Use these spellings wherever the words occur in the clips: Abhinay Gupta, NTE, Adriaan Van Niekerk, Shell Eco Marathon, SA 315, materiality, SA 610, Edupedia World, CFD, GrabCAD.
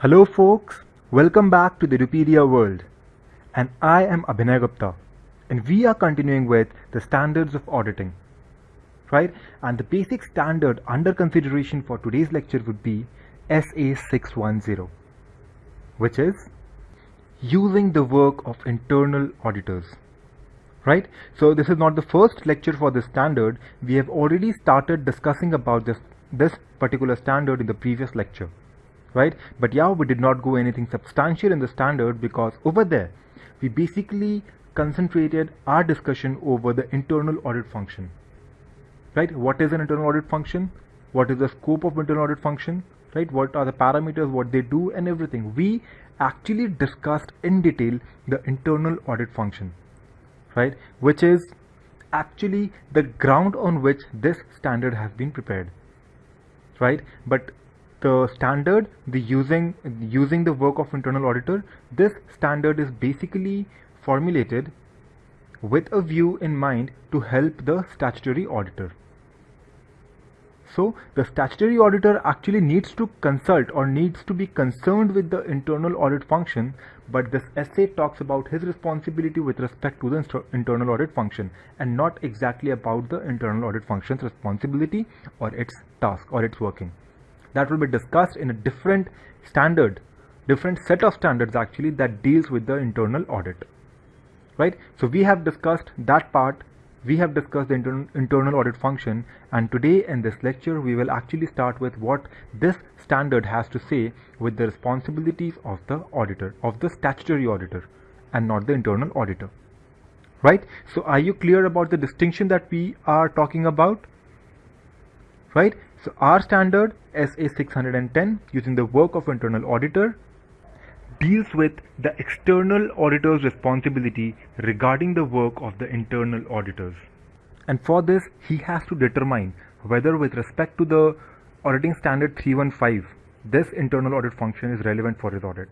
Hello folks, welcome back to the Edupedia World, and I am Abhinay Gupta, and we are continuing with the standards of auditing, right? And the basic standard under consideration for today's lecture would be SA 610, which is using the work of internal auditors, right? So this is not the first lecture for this standard. We have already started discussing about this particular standard in the previous lecture, right? But yeah, we did not go anything substantial in the standard because over there we basically concentrated our discussion over the internal audit function, right? What is an internal audit function? What is the scope of internal audit function, right? What are the parameters, what they do and everything. We actually discussed in detail the internal audit function, right? Which is actually the ground on which this standard has been prepared, right? But the standard, the using the work of internal auditor, this standard is basically formulated with a view in mind to help the statutory auditor. So the statutory auditor actually needs to consult or needs to be concerned with the internal audit function, but this essay talks about his responsibility with respect to the internal audit function and not exactly about the internal audit function's responsibility or its task or its working. That will be discussed in a different standard, different set of standards actually, that deals with the internal audit, right? So we have discussed that part, we have discussed the internal audit function, and today in this lecture we will actually start with what this standard has to say with the responsibilities of the auditor, of the statutory auditor, and not the internal auditor, right? So are you clear about the distinction that we are talking about, right? So our standard SA 610, using the work of internal auditor, deals with the external auditor's responsibility regarding the work of the internal auditors. And for this, he has to determine whether with respect to the auditing standard 315, this internal audit function is relevant for his audit.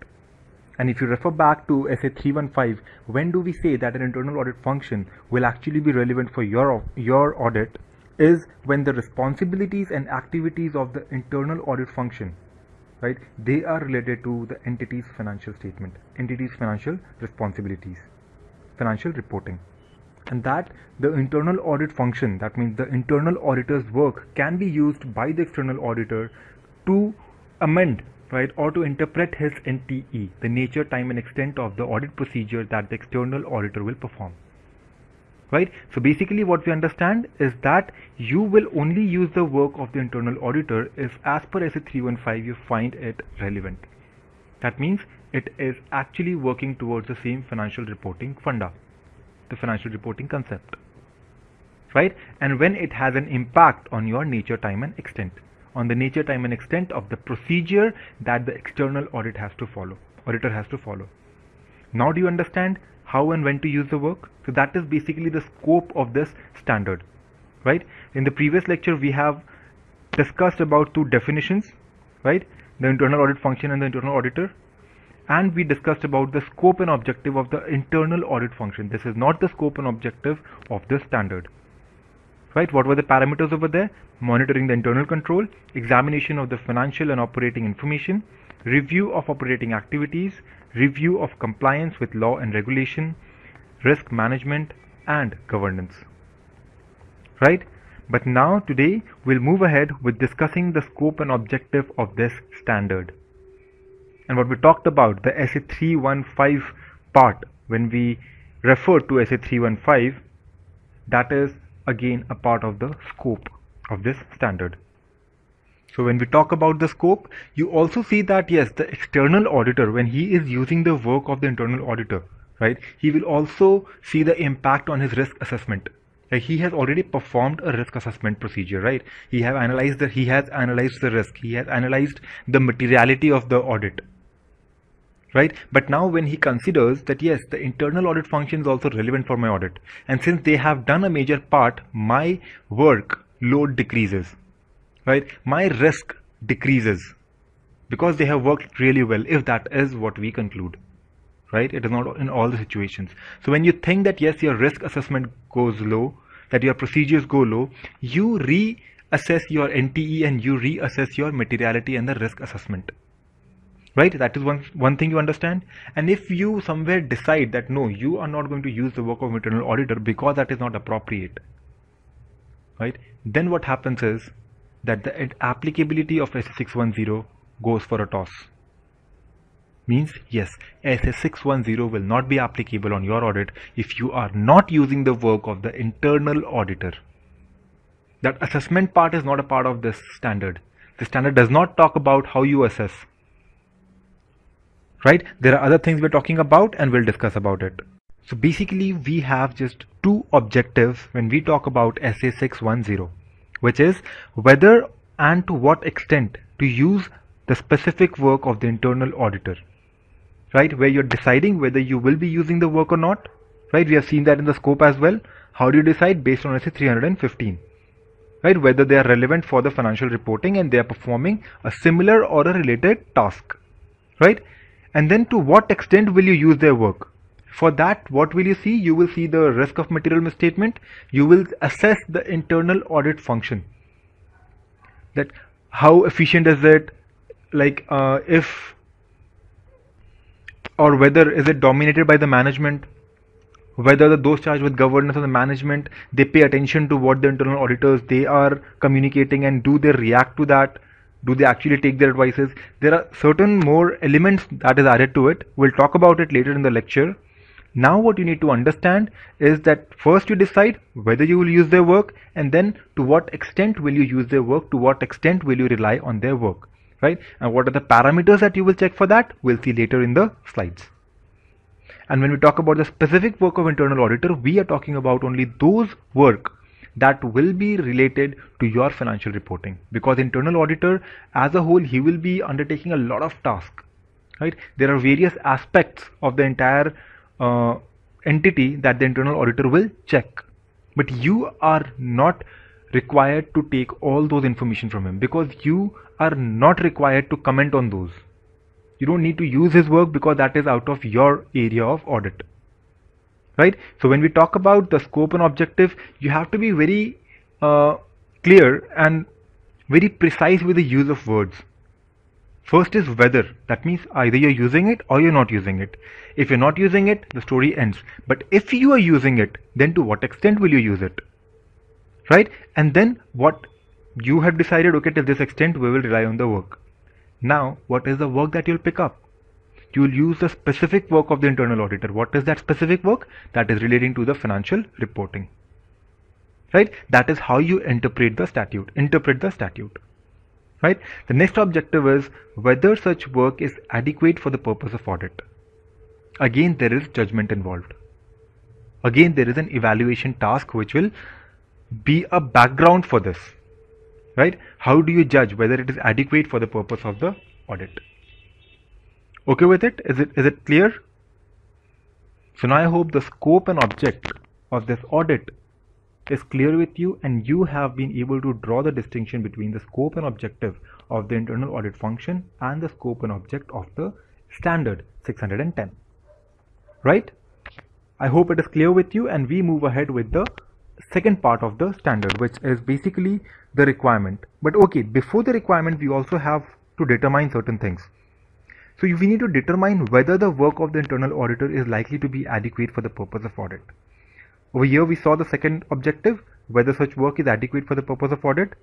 And if you refer back to SA 315, when do we say that an internal audit function will actually be relevant for your audit? Is when the responsibilities and activities of the internal audit function, right, they are related to the entity's financial statement, entity's financial responsibilities, financial reporting, and that the internal audit function, that means the internal auditor's work, can be used by the external auditor to amend, right, or to interpret his NTE, the nature, time and extent of the audit procedure that the external auditor will perform. Right? So basically what we understand is that you will only use the work of the internal auditor if, as per SA 315, you find it relevant. That means it is actually working towards the same financial reporting funda, the financial reporting concept, right? And when it has an impact on your nature, time and extent, on the nature, time and extent of the procedure that the external auditor has to follow. Now do you understand how and when to use the work? So that is basically the scope of this standard, right? In the previous lecture we have discussed about two definitions, right? The internal audit function and the internal auditor, and we discussed about the scope and objective of the internal audit function. This is not the scope and objective of this standard, right? What were the parameters over there? Monitoring the internal control, examination of the financial and operating information, review of operating activities, review of compliance with law and regulation, risk management and governance, right? But now today we'll move ahead with discussing the scope and objective of this standard. And what we talked about, the SA 315 part, when we refer to SA 315, that is again a part of the scope of this standard. So when we talk about the scope, you also see that yes, the external auditor, when he is using the work of the internal auditor, right, he will also see the impact on his risk assessment. Like he has already performed a risk assessment procedure, right? He has analyzed the risk, he has analyzed the materiality of the audit, right? But now when he considers that yes, the internal audit function is also relevant for my audit, and since they have done a major part, my work load decreases, right? My risk decreases because they have worked really well, if that is what we conclude, right? It is not in all the situations. So when you think that yes, your risk assessment goes low, that your procedures go low, you reassess your NTE and you reassess your materiality and the risk assessment, right? That is one thing you understand. And if you somewhere decide that no, you are not going to use the work of internal auditor because that is not appropriate, right, then what happens is that the applicability of SA 610 goes for a toss. Means yes, SA 610 will not be applicable on your audit if you are not using the work of the internal auditor. That assessment part is not a part of this standard. The standard does not talk about how you assess, right? There are other things we're talking about and we'll discuss about it. So basically we have just two objectives when we talk about SA 610, which is whether and to what extent to use the specific work of the internal auditor, right? Where you're deciding whether you will be using the work or not, right? We have seen that in the scope as well. How do you decide? Based on SA 315. Right, whether they are relevant for the financial reporting and they are performing a similar or a related task, right? And then to what extent will you use their work? For that, what will you see? You will see the risk of material misstatement. You will assess the internal audit function, that how efficient is it, like if or whether is it dominated by the management, whether those charged with governance or the management, they pay attention to what the internal auditors they are communicating, and do they react to that? Do they actually take their advices? There are certain more elements that is added to it. We'll talk about it later in the lecture. Now what you need to understand is that first you decide whether you will use their work, and then to what extent will you use their work, to what extent will you rely on their work, right? And what are the parameters that you will check for that? We'll see later in the slides. And when we talk about the specific work of internal auditor, we are talking about only those work that will be related to your financial reporting, because internal auditor as a whole, he will be undertaking a lot of tasks, right? There are various aspects of the entire entity that the internal auditor will check, but you are not required to take all those information from him, because you are not required to comment on those. You don't need to use his work because that is out of your area of audit, right? So when we talk about the scope and objective, you have to be very clear and very precise with the use of words. First is whether. That means either you're using it or you're not using it. If you're not using it, the story ends. But if you are using it, then to what extent will you use it, right? And then what you have decided, okay, to this extent we will rely on the work. Now, what is the work that you'll pick up? You'll use the specific work of the internal auditor. What is that specific work? That is relating to the financial reporting, right? That is how you interpret the statute, right? The next objective is whether such work is adequate for the purpose of audit. Again, there is judgment involved. Again, there is an evaluation task which will be a background for this, right? How do you judge whether it is adequate for the purpose of the audit? Okay with it? Is it clear? So now I hope the scope and object of this audit is clear with you, and you have been able to draw the distinction between the scope and objective of the internal audit function and the scope and object of the standard 610, right? I hope it is clear with you, and we move ahead with the second part of the standard, which is basically the requirement. But okay, before the requirement, we also have to determine certain things. So we need to determine whether the work of the internal auditor is likely to be adequate for the purpose of audit. Over here we saw the second objective, whether such work is adequate for the purpose of audit.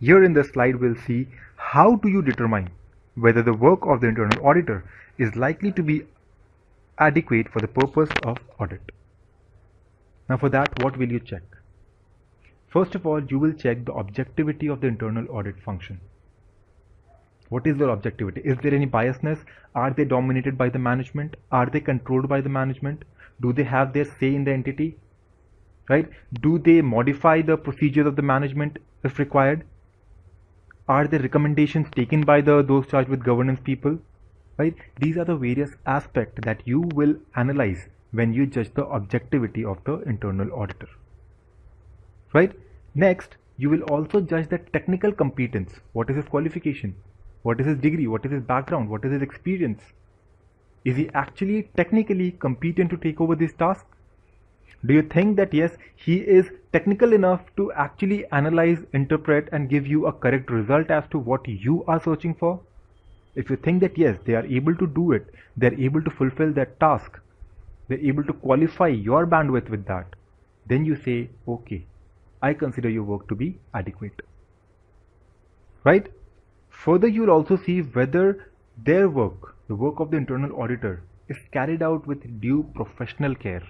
Here in the slide we'll see how do you determine whether the work of the internal auditor is likely to be adequate for the purpose of audit. Now for that, what will you check? First of all, you will check the objectivity of the internal audit function. What is their objectivity? Is there any biasness? Are they dominated by the management? Are they controlled by the management? Do they have their say in the entity, right? Do they modify the procedures of the management if required? Are the recommendations taken by those charged with governance people, right? These are the various aspects that you will analyze when you judge the objectivity of the internal auditor, right? Next, you will also judge the technical competence. What is his qualification? What is his degree? What is his background? What is his experience? Is he actually technically competent to take over this task? Do you think that yes, he is technical enough to actually analyze, interpret and give you a correct result as to what you are searching for? if you think that yes, they are able to do it, they are able to fulfill that task, they are able to qualify your bandwidth with that, then you say, okay, I consider your work to be adequate, right? Further, you will also see whether their work, the work of the internal auditor, is carried out with due professional care.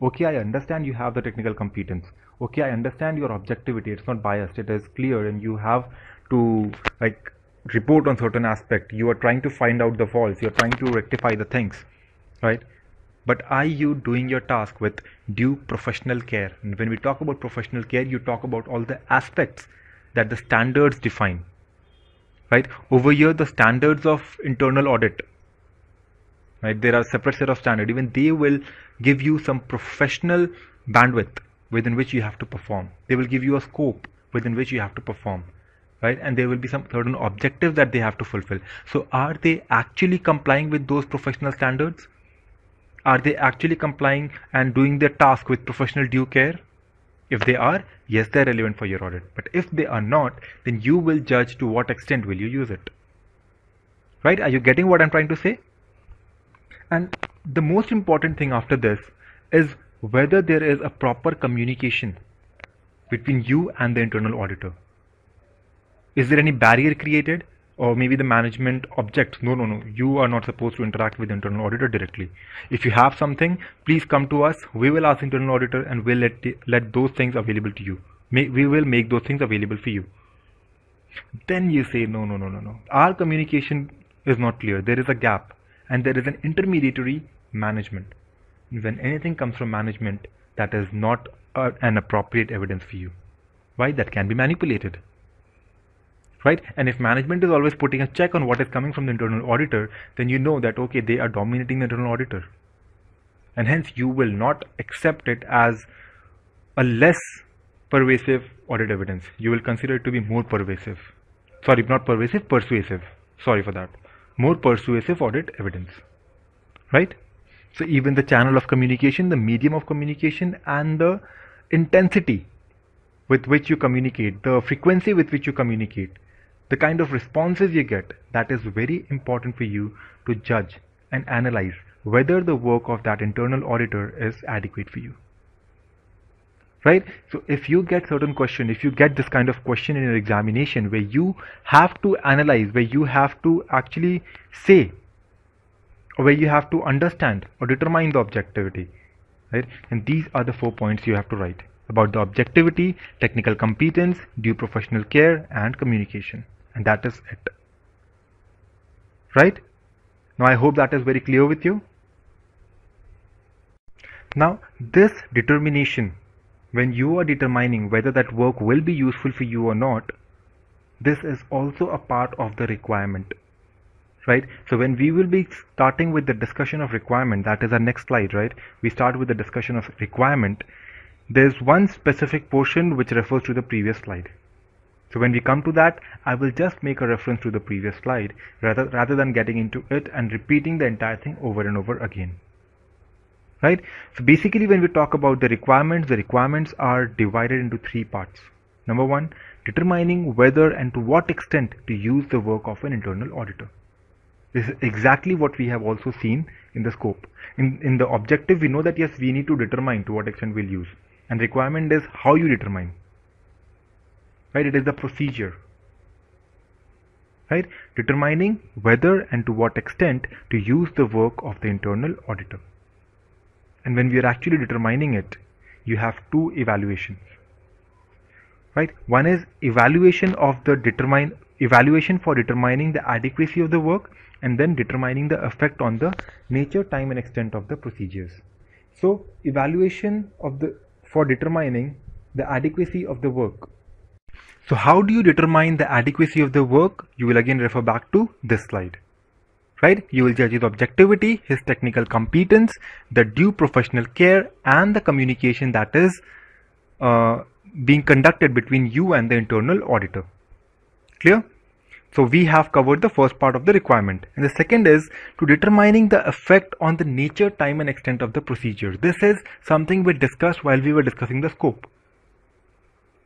Okay, I understand you have the technical competence. Okay, I understand your objectivity. It's not biased. It is clear, and you have to like report on certain aspect. You are trying to find out the faults. You are trying to rectify the things, right? But are you doing your task with due professional care? And when we talk about professional care, you talk about all the aspects that the standards define, right? Over here, the standards of internal audit, right? There are separate set of standards. Even they will give you some professional bandwidth within which you have to perform. They will give you a scope within which you have to perform, right? And there will be some certain objectives that they have to fulfill. So are they actually complying with those professional standards? Are they actually complying and doing their task with professional due care? If they are, yes, they're relevant for your audit. But if they are not, then you will judge to what extent will you use it, right? Are you getting what I'm trying to say? And the most important thing after this is whether there is a proper communication between you and the internal auditor. Is there any barrier created? Or maybe the management objects, no, you are not supposed to interact with the internal auditor directly. If you have something, please come to us. We will ask the internal auditor and we'll let those things available to you. We will make those things available for you. Then you say, no, our communication is not clear. There is a gap and there is an intermediary management. When anything comes from management, that is not an appropriate evidence for you. Why? That can be manipulated, right? And if management is always putting a check on what is coming from the internal auditor, then you know that okay, they are dominating the internal auditor, and hence you will not accept it as a less pervasive audit evidence. You will consider it to be more pervasive, sorry, not pervasive, persuasive, sorry for that, more persuasive audit evidence, right? So even the channel of communication, the medium of communication, and the intensity with which you communicate, the frequency with which you communicate, the kind of responses you get, that is very important for you to judge and analyze whether the work of that internal auditor is adequate for you, right? So if you get certain question, if you get this kind of question in your examination where you have to analyze, where you have to actually say, or where you have to understand or determine the objectivity, right? And these are the 4 points you have to write about: the objectivity, technical competence, due professional care, and communication. And that is it, right? Now I hope that is very clear with you. Now this determination, when you are determining whether that work will be useful for you or not, this is also a part of the requirement, right? So when we will be starting with the discussion of requirement, that is our next slide, right? We start with the discussion of requirement. There's one specific portion which refers to the previous slide. So when we come to that, I will just make a reference to the previous slide rather than getting into it and repeating the entire thing over and over again, right? So basically, when we talk about the requirements are divided into 3 parts. Number one, determining whether and to what extent to use the work of an internal auditor. This is exactly what we have also seen in the scope. In the objective, we know that yes, we need to determine to what extent we'll use. And requirement is how you determine, right? It is the procedure, right? Determining whether and to what extent to use the work of the internal auditor. And when we are actually determining it, you have 2 evaluations, right? One is evaluation for determining the adequacy of the work, and then determining the effect on the nature, time, and extent of the procedures. So evaluation for determining the adequacy of the work. So how do you determine the adequacy of the work? You will again refer back to this slide, right? You will judge his objectivity, his technical competence, the due professional care, and the communication that is being conducted between you and the internal auditor. Clear? So we have covered the first part of the requirement, and the second is to determining the effect on the nature, time, and extent of the procedure. This is something we discussed while we were discussing the scope,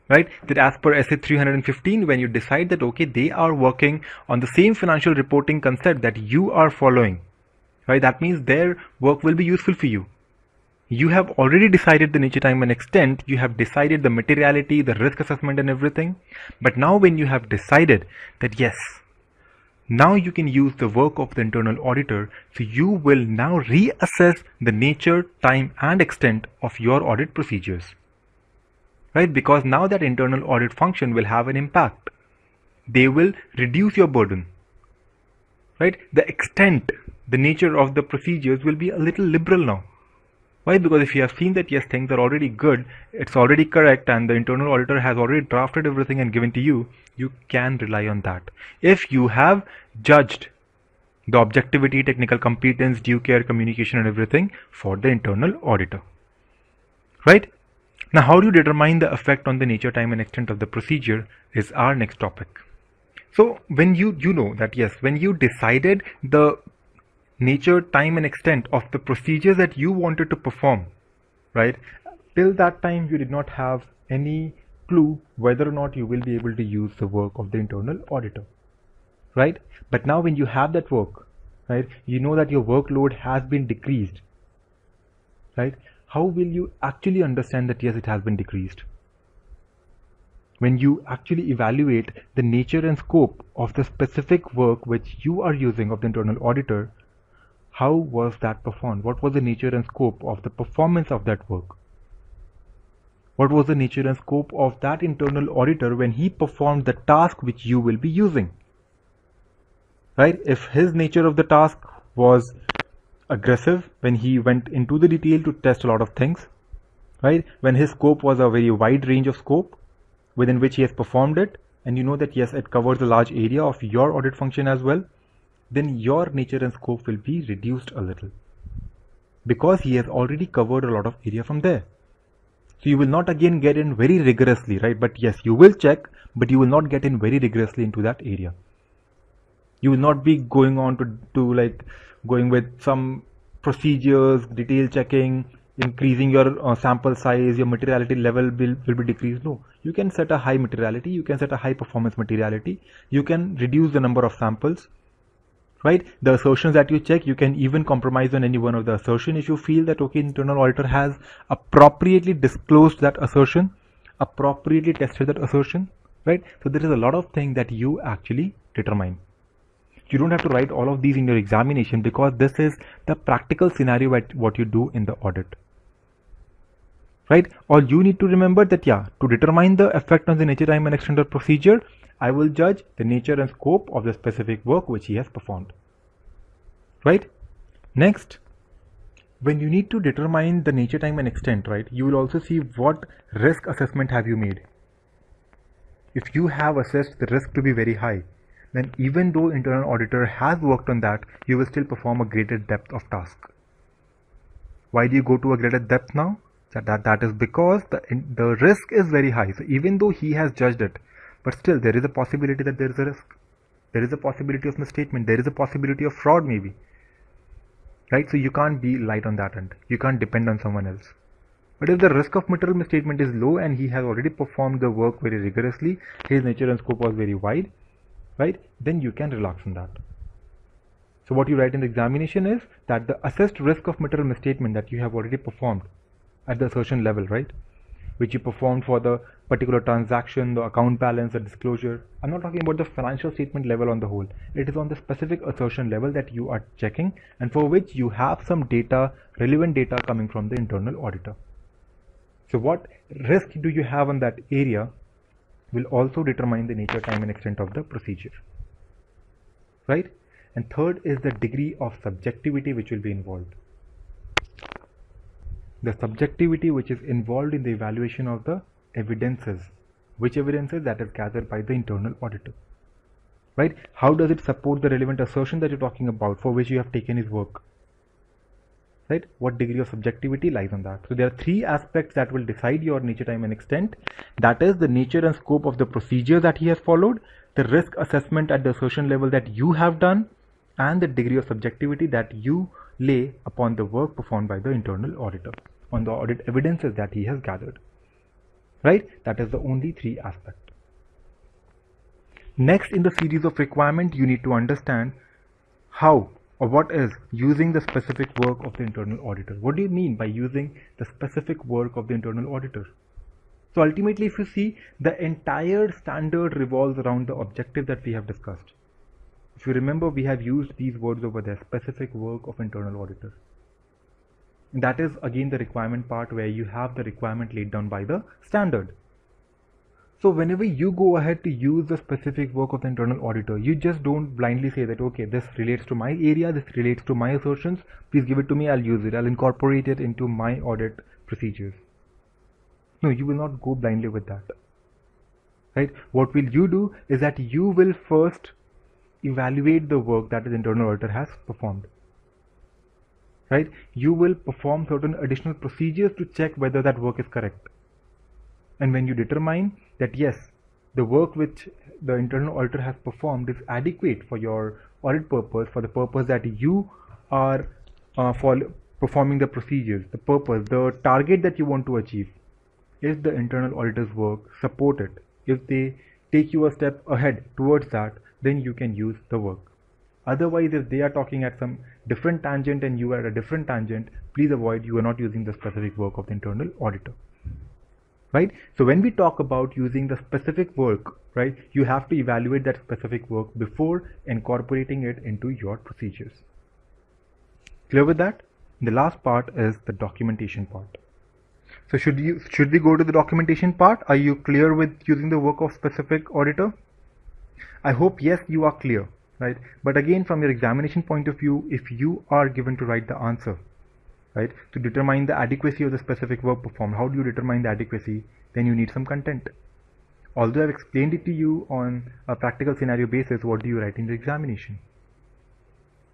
right? That as per SA 315, when you decide that, okay, they are working on the same financial reporting concept that you are following, right? That means their work will be useful for you. You have already decided the nature, time and extent. You have decided the materiality, the risk assessment and everything. But now when you have decided that, yes, now you can use the work of the internal auditor. So you will now reassess the nature, time and extent of your audit procedures, right? Because now that internal audit function will have an impact. They will reduce your burden, right? The extent, the nature of the procedures will be a little liberal now. Why? Because if you have seen that, yes, things are already good, it's already correct, and the internal auditor has already drafted everything and given to you, you can rely on that. If you have judged the objectivity, technical competence, due care, communication and everything for the internal auditor, right? Now, how do you determine the effect on the nature, time and extent of the procedure is our next topic. So when you know that, yes, when you decided the nature, time and extent of the procedures that you wanted to perform, right? Till that time you did not have any clue whether or not you will be able to use the work of the internal auditor, right? But now when you have that work, right, you know that your workload has been decreased, right? How will you actually understand that, yes, it has been decreased? When you actually evaluate the nature and scope of the specific work which you are using of the internal auditor, how was that performed? What was the nature and scope of the performance of that work? What was the nature and scope of that internal auditor when he performed the task which you will be using, right? If his nature of the task was aggressive, when he went into the detail to test a lot of things, right? When his scope was a very wide range of scope within which he has performed it, and you know that, yes, it covers a large area of your audit function as well, then your nature and scope will be reduced a little, because he has already covered a lot of area from there. So you will not again get in very rigorously, right? But yes, you will check, but you will not get in very rigorously into that area. You will not be going on to like going with some procedures, detail checking, increasing your sample size, your materiality level will be decreased. No, you can set a high materiality, you can set a high performance materiality, you can reduce the number of samples, right? The assertions that you check, you can even compromise on any one of the assertion if you feel that, okay, internal auditor has appropriately disclosed that assertion, appropriately tested that assertion, right? So there is a lot of things that you actually determine. You don't have to write all of these in your examination, because this is the practical scenario at what you do in the audit, right? All you need to remember that, yeah, to determine the effect on the nature, time and extent of procedure, I will judge the nature and scope of the specific work which he has performed, right? Next, when you need to determine the nature, time and extent, right, you will also see what risk assessment have you made. If you have assessed the risk to be very high, then even though internal auditor has worked on that, you will still perform a greater depth of task. Why do you go to a greater depth now? That is because the risk is very high. So even though he has judged it, but still there is a possibility that there is a risk. There is a possibility of misstatement. There is a possibility of fraud maybe, right? So you can't be light on that end. You can't depend on someone else. But if the risk of material misstatement is low and he has already performed the work very rigorously, his nature and scope was very wide, right? Then you can relax on that. So what you write in the examination is that the assessed risk of material misstatement that you have already performed at the assertion level, right? Which you performed for the particular transaction, the account balance, the disclosure. I'm not talking about the financial statement level on the whole. It is on the specific assertion level that you are checking, and for which you have some data, relevant data coming from the internal auditor. So what risk do you have on that area will also determine the nature, time and extent of the procedure, right? And third is the degree of subjectivity which will be involved. The subjectivity which is involved in the evaluation of the evidences, which evidences that is gathered by the internal auditor, right? How does it support the relevant assertion that you're talking about, for which you have taken his work, right? What degree of subjectivity lies on that? So there are three aspects that will decide your nature, time and extent. That is the nature and scope of the procedure that he has followed, the risk assessment at the assertion level that you have done, and the degree of subjectivity that you lay upon the work performed by the internal auditor, on the audit evidences that he has gathered, right? That is the only three aspects. Next in the series of requirement, you need to understand how or what is using the specific work of the internal auditor. What do you mean by using the specific work of the internal auditor? So ultimately, if you see, the entire standard revolves around the objective that we have discussed. If you remember, we have used these words over there, specific work of internal auditor. And that is again the requirement part where you have the requirement laid down by the standard. So whenever you go ahead to use the specific work of the internal auditor, you just don't blindly say that, okay, this relates to my area, this relates to my assertions, please give it to me, I'll use it, I'll incorporate it into my audit procedures. No, you will not go blindly with that, right? What will you do is that you will first evaluate the work that the internal auditor has performed, right? You will perform certain additional procedures to check whether that work is correct. And when you determine that yes, the work which the internal auditor has performed is adequate for your audit purpose, for the purpose that you are performing the procedures, the purpose, the target that you want to achieve, if the internal auditor's work supports it, if they take you a step ahead towards that, then you can use the work. Otherwise, if they are talking at some different tangent and you are at a different tangent, please avoid, you are not using the specific work of the internal auditor. Right? So when we talk about using the specific work, right, you have to evaluate that specific work before incorporating it into your procedures. Clear with that? The last part is the documentation part. So should we go to the documentation part? Are you clear with using the work of specific auditor? I hope yes, you are clear, right? But again, from your examination point of view, if you are given to write the answer, right, to determine the adequacy of the specific work performed, how do you determine the adequacy? Then you need some content. Although I've explained it to you on a practical scenario basis, what do you write in the examination,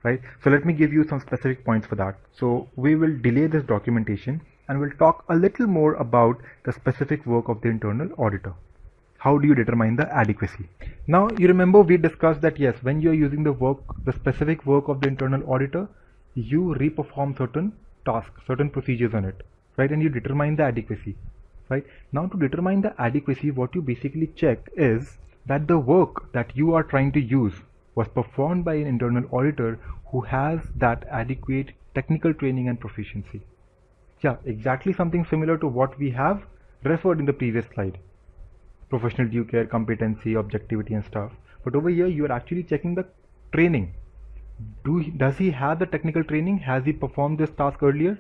right? So let me give you some specific points for that. So we will delay this documentation and we'll talk a little more about the specific work of the internal auditor. How do you determine the adequacy? Now you remember we discussed that yes, when you're using the work, the specific work of the internal auditor, you re-perform certain tasks, certain procedures on it, right? And you determine the adequacy, right? Now to determine the adequacy, what you basically check is that the work that you are trying to use was performed by an internal auditor who has that adequate technical training and proficiency. Yeah, exactly something similar to what we have referred in the previous slide. Professional due care, competency, objectivity and stuff. But over here, you are actually checking the training. Does he have the technical training? Has he performed this task earlier?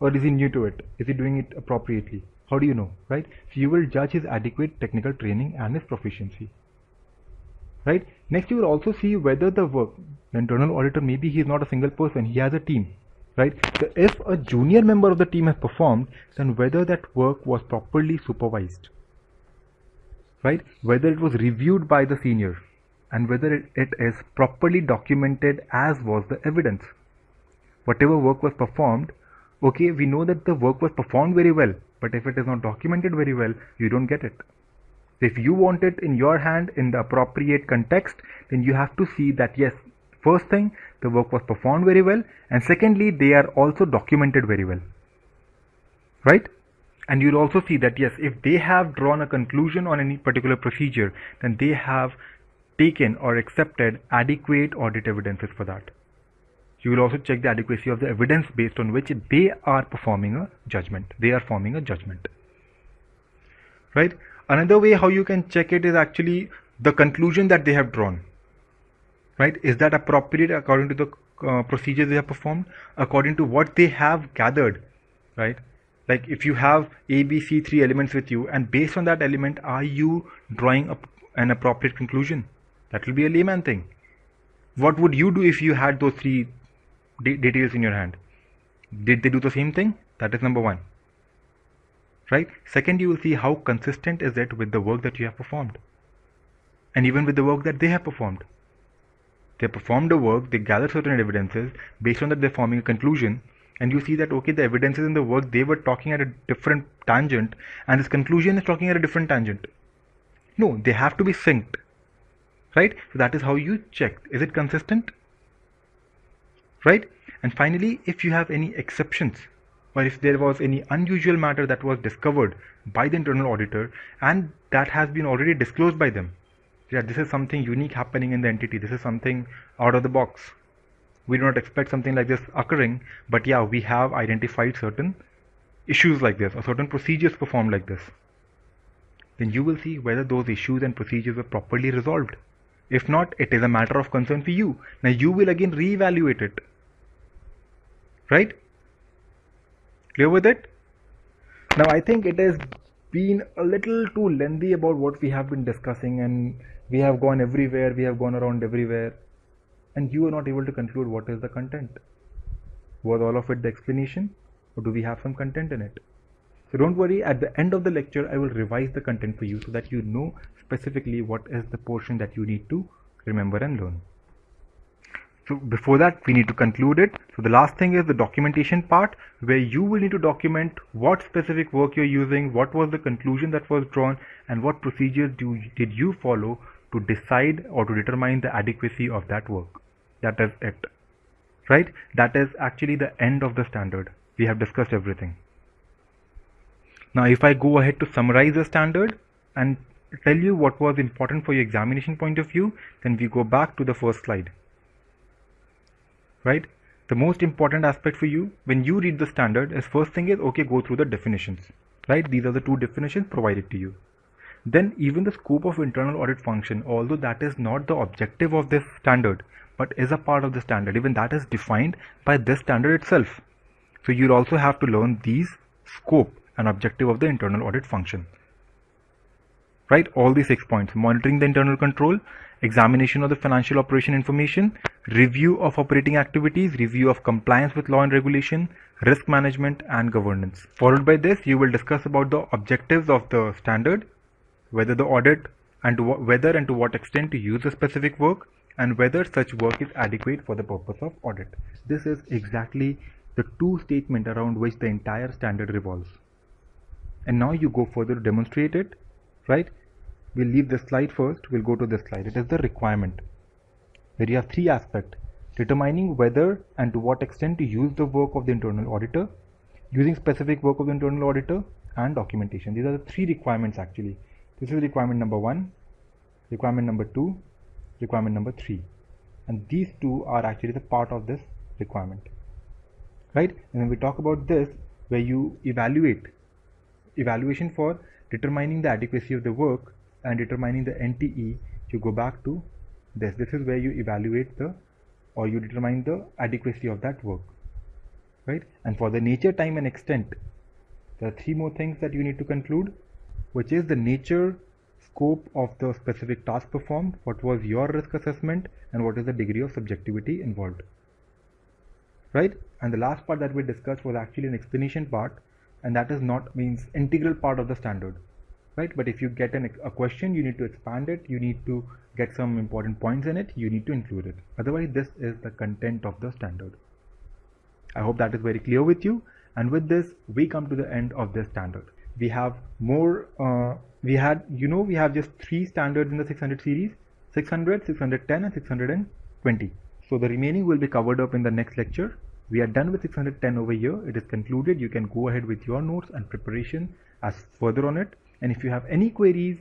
Or is he new to it? Is he doing it appropriately? How do you know, right? So you will judge his adequate technical training and his proficiency, right? Next, you will also see whether the work, the internal auditor, maybe he is not a single person, he has a team, right? So if a junior member of the team has performed, then whether that work was properly supervised, right? Whether it was reviewed by the senior, and whether it is properly documented as was the evidence. Whatever work was performed, okay, we know that the work was performed very well, but if it is not documented very well, you don't get it. So if you want it in your hand in the appropriate context, then you have to see that yes, first thing, the work was performed very well, and secondly, they are also documented very well, right? And you'll also see that yes, if they have drawn a conclusion on any particular procedure, then they have taken or accepted adequate audit evidences for that. You will also check the adequacy of the evidence based on which they are performing a judgment. They are forming a judgment, right? Another way how you can check it is actually the conclusion that they have drawn, right? Is that appropriate according to the procedures they have performed, according to what they have gathered, right? Like if you have A, B, C, three elements with you, and based on that element, are you drawing up an appropriate conclusion? That will be a layman thing. What would you do if you had those three details in your hand? Did they do the same thing? That is number one, right? Second, you will see how consistent is it with the work that you have performed, and even with the work that they have performed. They performed the work, they gathered certain evidences, based on that they're forming a conclusion, and you see that okay, the evidences in the work, they were talking at a different tangent, and this conclusion is talking at a different tangent. No, they have to be synced, right? So that is how you check. Is it consistent, right? And finally, if you have any exceptions or if there was any unusual matter that was discovered by the internal auditor and that has been already disclosed by them. Yeah, this is something unique happening in the entity. This is something out of the box. We do not expect something like this occurring, but yeah, we have identified certain issues like this or certain procedures performed like this. Then you will see whether those issues and procedures were properly resolved. If not, it is a matter of concern for you. Now you will again reevaluate it. Right? Clear with it? Now I think it has been a little too lengthy about what we have been discussing, and we have gone everywhere, we have gone around everywhere, and you are not able to conclude what is the content. Was all of it the explanation, or do we have some content in it? So don't worry, at the end of the lecture I will revise the content for you so that you know specifically what is the portion that you need to remember and learn. So before that we need to conclude it. So the last thing is the documentation part, where you will need to document what specific work you're using, what was the conclusion that was drawn, and what procedures did you follow to decide or to determine the adequacy of that work. That is it. Right? That is actually the end of the standard. We have discussed everything. Now if I go ahead to summarize the standard and tell you what was important for your examination point of view, then we go back to the first slide. Right? The most important aspect for you when you read the standard is, first thing is, okay, go through the definitions. Right? These are the two definitions provided to you. Then even the scope of internal audit function, although that is not the objective of this standard, but is a part of the standard, even that is defined by this standard itself. So you'll also have to learn these, scope and objective of the internal audit function. Right? All these 6 points: monitoring the internal control, examination of the financial operation information, review of operating activities, review of compliance with law and regulation, risk management and governance. Followed by this, you will discuss about the objectives of the standard, whether the audit and whether and to what extent to use a specific work, and whether such work is adequate for the purpose of audit. This is exactly the two statements around which the entire standard revolves. And now you go further to demonstrate it. Right? We'll leave this slide first. We'll go to this slide. It is the requirement, where you have three aspects: determining whether and to what extent to use the work of the internal auditor, using specific work of the internal auditor, and documentation. These are the three requirements actually. This is requirement number 1, requirement number 2, requirement number 3, and these two are actually the part of this requirement. Right? And when we talk about this, where you evaluation for determining the adequacy of the work and determining the NTE, you go back to this. This is where you evaluate you determine the adequacy of that work. Right? And for the nature, time and extent, there are three more things that you need to conclude, which is the nature, scope of the specific task performed, what was your risk assessment, and what is the degree of subjectivity involved. Right? And the last part that we discussed was actually an explanation part, and that is not means integral part of the standard. Right? But if you get a question, you need to expand it, you need to get some important points in it, you need to include it. Otherwise, this is the content of the standard. I hope that is very clear with you, and with this we come to the end of this standard. We have more, we have just three standards in the 600 series: 600, 610 and 620. So the remaining will be covered up in the next lecture. We are done with 610 over here. It is concluded. You can go ahead with your notes and preparation as further on it. And if you have any queries,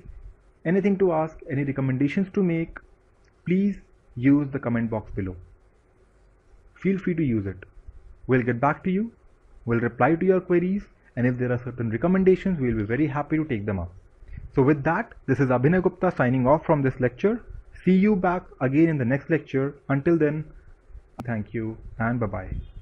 anything to ask, any recommendations to make, please use the comment box below. Feel free to use it. We'll get back to you. We'll reply to your queries. And if there are certain recommendations, we will be very happy to take them up. So with that, this is Abhinay Gupta signing off from this lecture. See you back again in the next lecture. Until then, thank you and bye-bye.